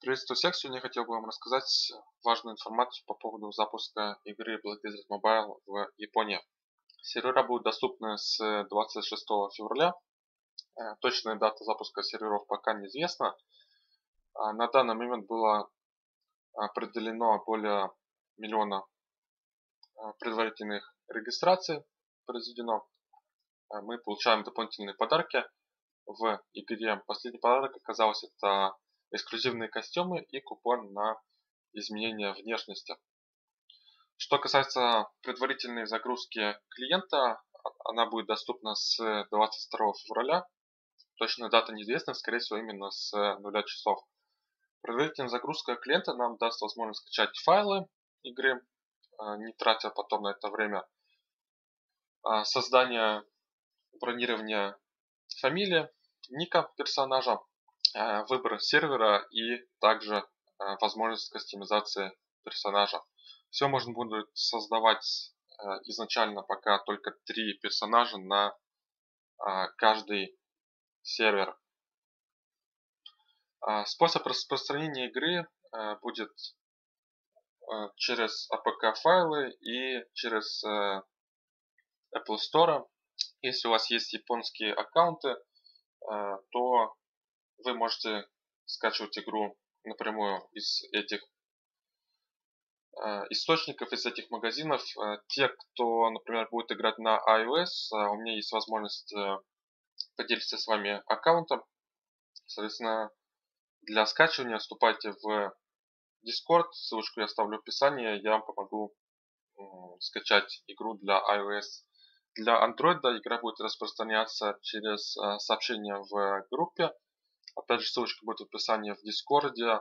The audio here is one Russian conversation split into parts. Приветствую всех! Сегодня я хотел бы вам рассказать важную информацию по поводу запуска игры Black Desert Mobile в Японии. Сервера будут доступны с 26 февраля. Точная дата запуска серверов пока неизвестна. На данный момент было определено более миллиона предварительных регистраций произведено. Мы получаем дополнительные подарки в игре. Последний подарок оказалось это эксклюзивные костюмы и купон на изменение внешности. Что касается предварительной загрузки клиента, она будет доступна с 22 февраля. Точная дата неизвестна, скорее всего именно с 0 часов. Предварительная загрузка клиента нам даст возможность скачать файлы игры, не тратя потом на это время. Создание бронирования фамилии, ника персонажа, выбор сервера и также возможность кастомизации персонажа. Все можно будет создавать изначально пока только 3 персонажа на каждый сервер. Способ распространения игры будет через APK файлы и через Apple Store. Если у вас есть японские аккаунты, то вы можете скачивать игру напрямую из этих источников, из этих магазинов. Те, кто, например, будет играть на iOS, у меня есть возможность поделиться с вами аккаунтом. Соответственно, для скачивания вступайте в Discord, ссылочку я оставлю в описании, я вам помогу скачать игру для iOS. Для Android игра будет распространяться через сообщения в группе. Опять же, ссылочка будет в описании в Дискорде.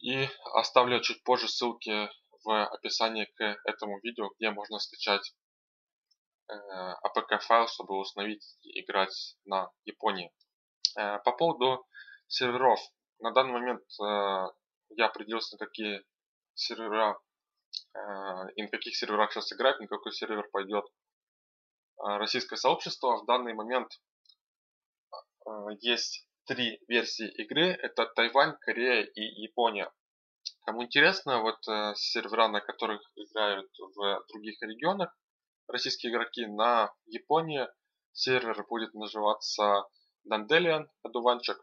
И оставлю чуть позже ссылки в описании к этому видео, где можно скачать APK файл, чтобы установить и играть на Японии. По поводу серверов. На данный момент я определился, на какие сервера и на каких серверах сейчас играть, на какой сервер пойдет российское сообщество. В данный момент есть 3 версии игры. Это Тайвань, Корея и Япония. Кому интересно, вот сервера, на которых играют в других регионах российские игроки, на Японии сервер будет называться Dandelion, одуванчик.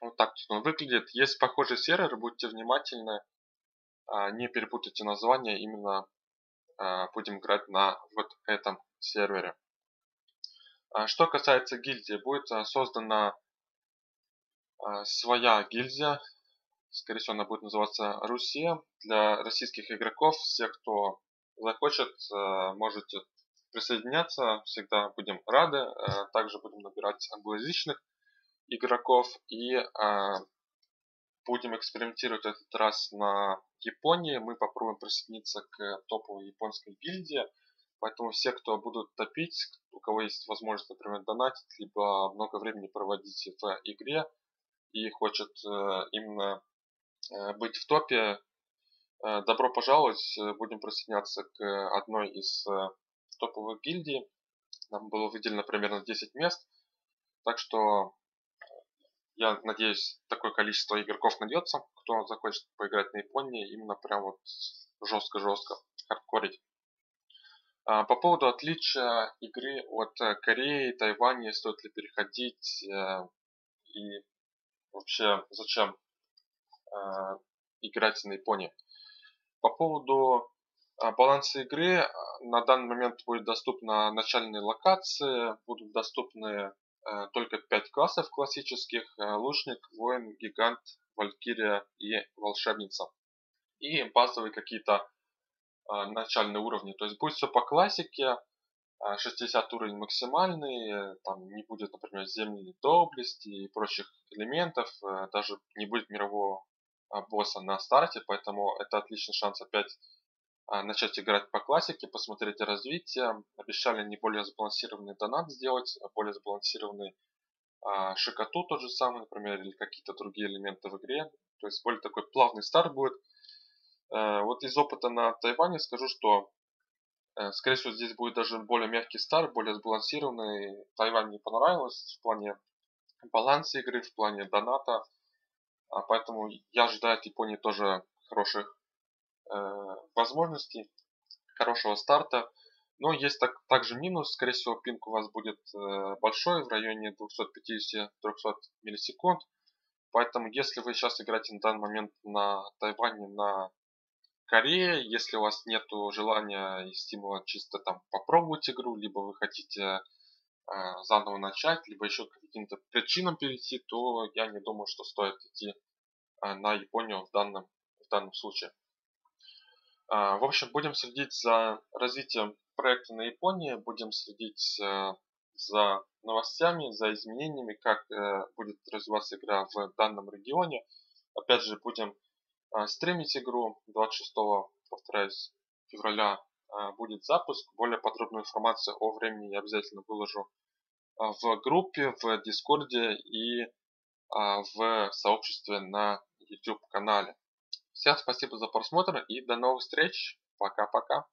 Вот так он выглядит. Есть похожие серверы, будьте внимательны. Не перепутайте название, именно будем играть на вот этом сервере. Что касается гильдии, будет создана своя гильдия. Скорее всего, она будет называться RUSea. Для российских игроков, все, кто захочет, можете присоединяться. Всегда будем рады. Также будем набирать англоязычных игроков. И будем экспериментировать этот раз на Японии. Мы попробуем присоединиться к топовой японской гильдии. Поэтому все, кто будут топить, у кого есть возможность, например, донатить, либо много времени проводить в игре и хочет именно быть в топе, добро пожаловать, будем присоединяться к одной из топовых гильдий. Нам было выделено примерно 10 мест, так что я надеюсь, такое количество игроков найдется, кто захочет поиграть на Японии, именно прям вот жестко-жестко хардкорить. По поводу отличия игры от Кореи, Тайваня, стоит ли переходить и вообще зачем играть на Японии. По поводу баланса игры, на данный момент будет доступна начальные локации, будут доступны только 5 классов классических: лучник, воин, гигант, валькирия и волшебница. И базовые какие-то начальные уровни, то есть будет все по классике, 60 уровень максимальный, там не будет, например, земли доблести и прочих элементов, даже не будет мирового босса на старте, поэтому это отличный шанс опять начать играть по классике, посмотреть развитие. Обещали не более сбалансированный донат сделать, а более сбалансированный шикоту тот же самый, например, или какие-то другие элементы в игре, то есть более такой плавный старт будет. Вот из опыта на Тайване скажу, что, скорее всего, здесь будет даже более мягкий старт, более сбалансированный. Тайвань мне понравилось в плане баланса игры, в плане доната. Поэтому я ожидаю от Японии тоже хороших возможностей, хорошего старта. Но есть также минус. Скорее всего, пинг у вас будет большой, в районе 250-300 миллисекунд. Поэтому, если вы сейчас играете на данный момент на Тайване, на Корее, если у вас нет желания и стимула чисто там попробовать игру, либо вы хотите заново начать, либо еще к каким-то причинам перейти, то я не думаю, что стоит идти на Японию в данном случае. В общем, будем следить за развитием проекта на Японии, будем следить за новостями, за изменениями, как будет развиваться игра в данном регионе. Опять же, будем стримить игру 26, повторяюсь, февраля будет запуск. Более подробную информацию о времени я обязательно выложу в группе, в Дискорде и в сообществе на YouTube канале. Всем спасибо за просмотр и до новых встреч. Пока-пока.